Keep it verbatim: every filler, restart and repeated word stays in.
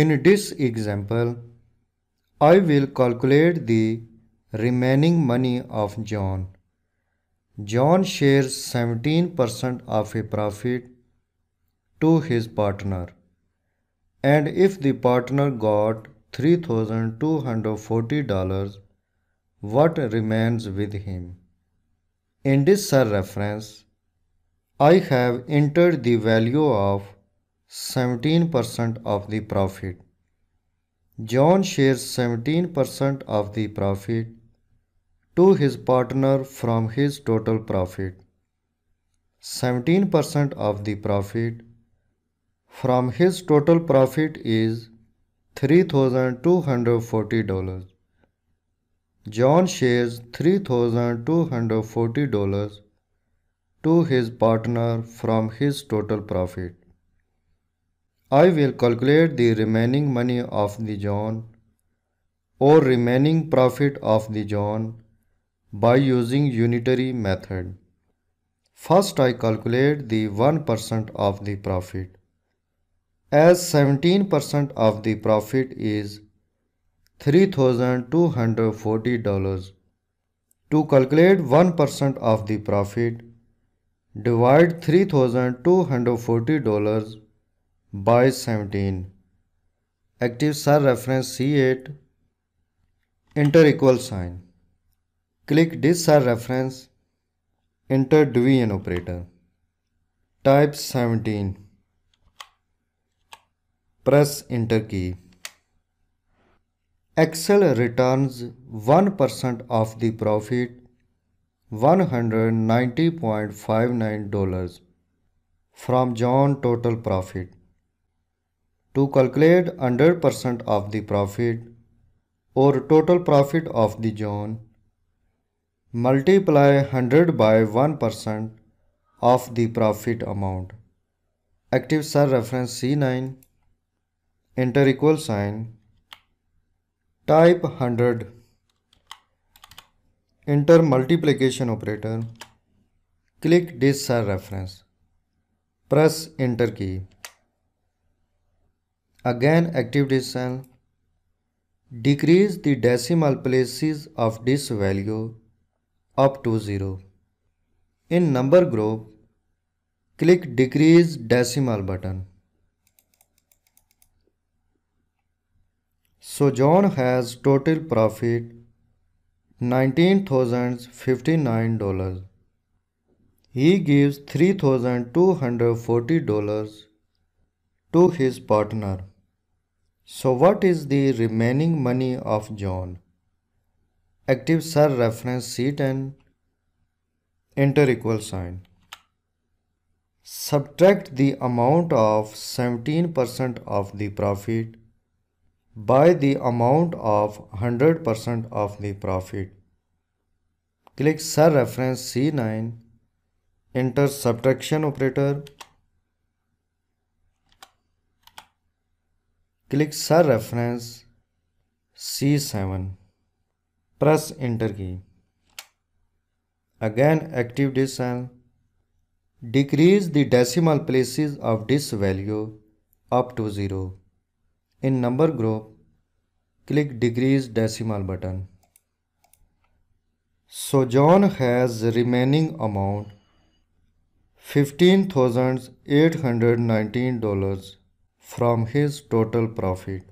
In this example, I will calculate the remaining money of John. John shares seventeen percent of a profit to his partner, and if the partner got three thousand two hundred forty dollars, what remains with him? In this cell reference, I have entered the value of seventeen percent of the profit. John shares seventeen percent of the profit to his partner from his total profit. seventeen percent of the profit from his total profit is three thousand two hundred forty dollars. John shares three thousand two hundred forty dollars to his partner from his total profit. I will calculate the remaining money of the John or remaining profit of the John by using unitary method. First, I calculate the one percent of the profit. As seventeen percent of the profit is three thousand two hundred forty dollars, to calculate one percent of the profit, divide three thousand two hundred forty dollars by seventeen. Active cell reference C eight, enter equal sign. Click this cell reference, enter division operator. Type seventeen. Press enter key. Excel returns one percent of the profit, one hundred ninety dollars and fifty-nine cents from John total profit. To calculate one hundred percent of the profit or total profit of the John, multiply one hundred by one percent of the profit amount. Active cell reference C nine. Enter equal sign, type one hundred, enter multiplication operator, click this cell reference, press enter key. Again active this cell, decrease the decimal places of this value up to zero. In number group, click decrease decimal button. So John has total profit nineteen thousand fifty-nine dollars. He gives three thousand two hundred forty dollars to his partner. So what is the remaining money of John? Active cell reference C ten. Enter equal sign. Subtract the amount of seventeen percent of the profit by the amount of one hundred percent of the profit. Click cell reference C nine, enter subtraction operator, click cell reference C seven, press enter key. Again active this cell, decrease the decimal places of this value up to zero. In number group, click decrease decimal button. So John has remaining amount fifteen thousand eight hundred nineteen dollars from his total profit.